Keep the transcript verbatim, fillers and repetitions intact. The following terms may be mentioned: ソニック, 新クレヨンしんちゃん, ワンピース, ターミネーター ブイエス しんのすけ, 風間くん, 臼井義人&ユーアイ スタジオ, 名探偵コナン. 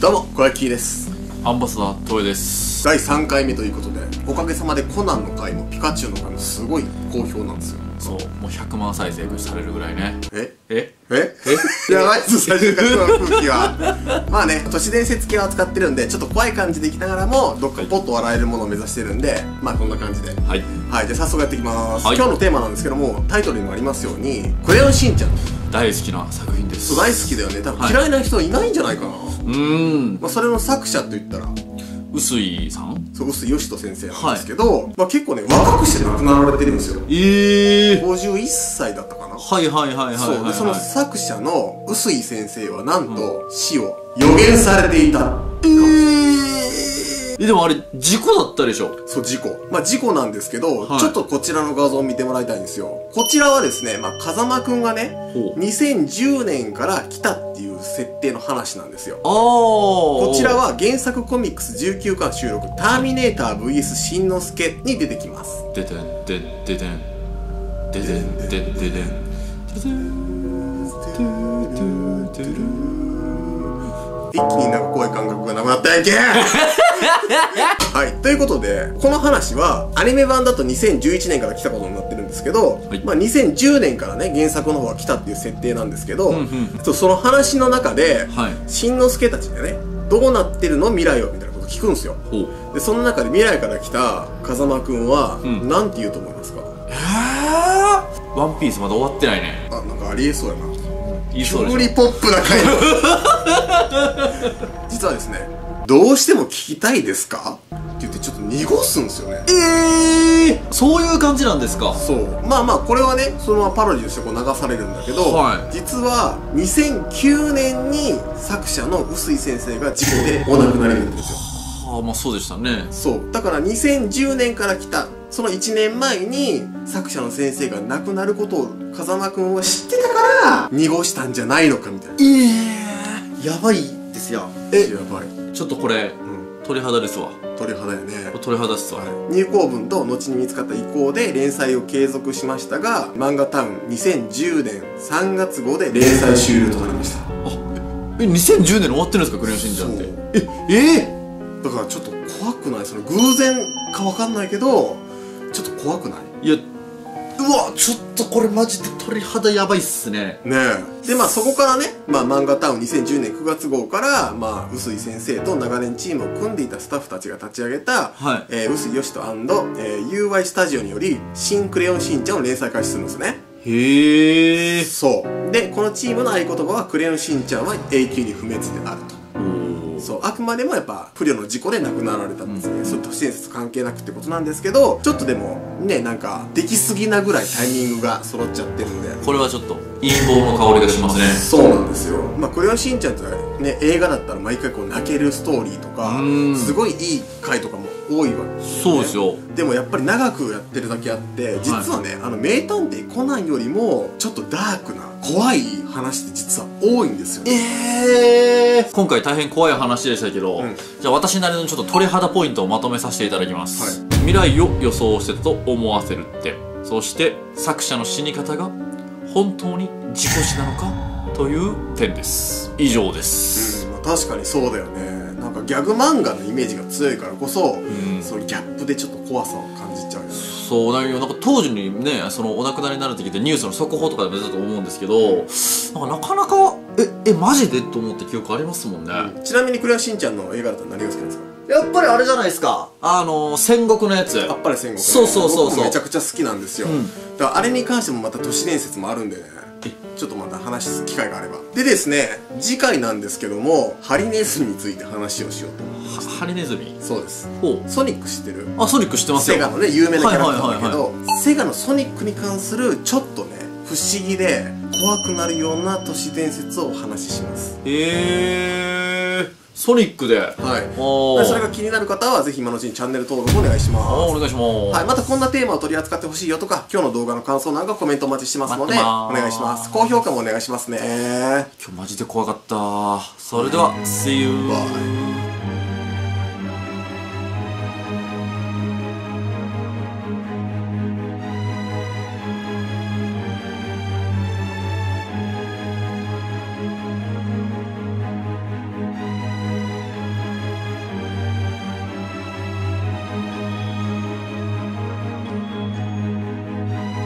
どうも、小焼です。アンバサダートエです。だいさんかいめということで、おかげさまでコナンの回もピカチュウの回もすごい好評なんですよ。そう、もうひゃくまん再生されるぐらいね。ええええやばいっす、最初から空気は。まあね、都市伝説系は扱ってるんで、ちょっと怖い感じでいきながらもどっかポッと笑えるものを目指してるんで、まあこんな感じで、はい、はい、じゃあ早速やっていきます。今日のテーマなんですけども、タイトルにもありますように「クレヨンしんちゃん」大好きな作品です。大好きだよね。多分嫌いな人いないんじゃないかな。うん、まあそれの作者といったら臼井さん、そう臼井義人先生なんですけど、まあ結構ね若くして亡くなられてるんですよ。ええ、ごじゅういっさいだったかな。はいはいはいはい。そうで、その作者の臼井先生はなんと死を予言されていた。え、でもあれ事故だったでしょ。そう、事故。まあ事故なんですけど、ちょっとこちらの画像を見てもらいたいんですよ。こちらはですね、まあ風間くんがねにせんじゅうねんから来たっていう設定の話なんですよ。こちらは原作コミックスじゅうきゅうかん収録「ターミネーター ブイエス しんのすけ」に出てきます。ででんでんででんででんででんででん、一気になんか怖い感覚がなくなったやけん。はい、ということでこの話はアニメ版だとにせんじゅういちねんから来たことになってるんですけど、はい、まあにせんじゅうねんからね原作の方が来たっていう設定なんですけど、その話の中で、はい、しんのすけたちがねどうなってるの未来をみたいなこと聞くんですよ。でその中で未来から来た風間くんは、うん、なんて言うと思いますか？えー、ワンピースまだ終わってないね。あ、なんかありえそうやな。キュウリポップな回答。実はですね、どうしても聞きたいですかって言ってちょっと濁すんですよね。ええー、そういう感じなんですか。そう、まあまあこれはねそのままパロディとしてこう流されるんだけど、はい、実はにせんきゅうねんに作者の臼井先生が事故でお亡くなりになるんですよ。ああ、まあそうでしたね。そうだからにせんじゅうねんから来たそのいちねんまえに作者の先生が亡くなることを風間くんは知ってたから濁したんじゃないのかみたいな。ええー、やばいですよ。え、やばい。ちょっとこれ、うん、鳥肌ですわ。鳥肌やね。鳥肌っすわ、はい、入稿文と後に見つかった意向で連載を継続しましたが、漫画タウンにせんじゅうねんさんがつごうで連載終了となりました。あえ、にせんじゅうねん終わってるんですか、クレヨンしんちゃんって。ええー、だからちょっと怖くない？その偶然かわかんないけどちょっと怖くない？いや、うわ、ちょっとこれマジで鳥肌やばいっすね。ねえ。でまあそこからね、まあ、漫画タウンにせんじゅうねんくがつごうから、まあ、臼井先生と長年チームを組んでいたスタッフたちが立ち上げた、はい、えー、臼井義人&、えー、ユーアイ スタジオにより「新クレヨンしんちゃん」を連載開始するんですね。へえ。そうで、このチームの合言葉は「クレヨンしんちゃんは永久に不滅である」と。そう、あくまでもやっぱ不慮の事故で亡くなられたんですね。うん、それ都市伝説関係なくってことなんですけど、ちょっとでもねなんかできすぎなぐらいタイミングが揃っちゃってるんで、これはちょっと陰謀の香りがしますね。そうなんですよ。まあクレヨンしんちゃんってね映画だったら毎回こう泣けるストーリーとかすごいいい回とかも多いわけですよね。そうですよ。でもやっぱり長くやってるだけあって、実はね、はい、あの名探偵コナンよりもちょっとダークな怖い話って実は多いんですよね。えー、今回大変怖い話でしたけど、うん、じゃあ私なりのちょっと鳥肌ポイントをまとめさせていただきます。はい、未来を予想してたと思わせるって、そして作者の死に方が本当に事故死なのかという点です。以上です。うん、まあ、確かにそうだよね。なんかギャグ漫画のイメージが強いからこそ、うん、そのギャップでちょっと怖さを感じちゃうよね。そうなんよ。なんか当時にね、そのお亡くなりになる時ってニュースの速報とかでも出たと思うんですけど、なんかなかなかええマジでと思った記憶ありますもんね。うん、ちなみにクレヨンしんちゃんの映画だったら何が好きなんですか？やっぱりあれじゃないですか、あのー、戦国のやつ。やっぱり戦国。そうそうそうそう。僕めちゃくちゃ好きなんですよ。うん、だからあれに関してもまた都市伝説もあるんでね。ちょっとまた話す機会があれば。でですね、次回なんですけども、ハリネズミについて話をしようと思います。ハリネズミ。そうです。ソニック知ってる？あ、ソニック知ってますよ。セガのね有名なキャラクターだけど、セガのソニックに関するちょっとね不思議で怖くなるような都市伝説をお話しします。へー、ソニックで。はい。それが気になる方はぜひ今のうちにチャンネル登録お願いします。あ、お願いします。はい。またこんなテーマを取り扱ってほしいよとか、今日の動画の感想なんかコメントお待ちしてますので、お願いします。高評価もお願いしますね。今日マジで怖かった。それでは、See you! Bye.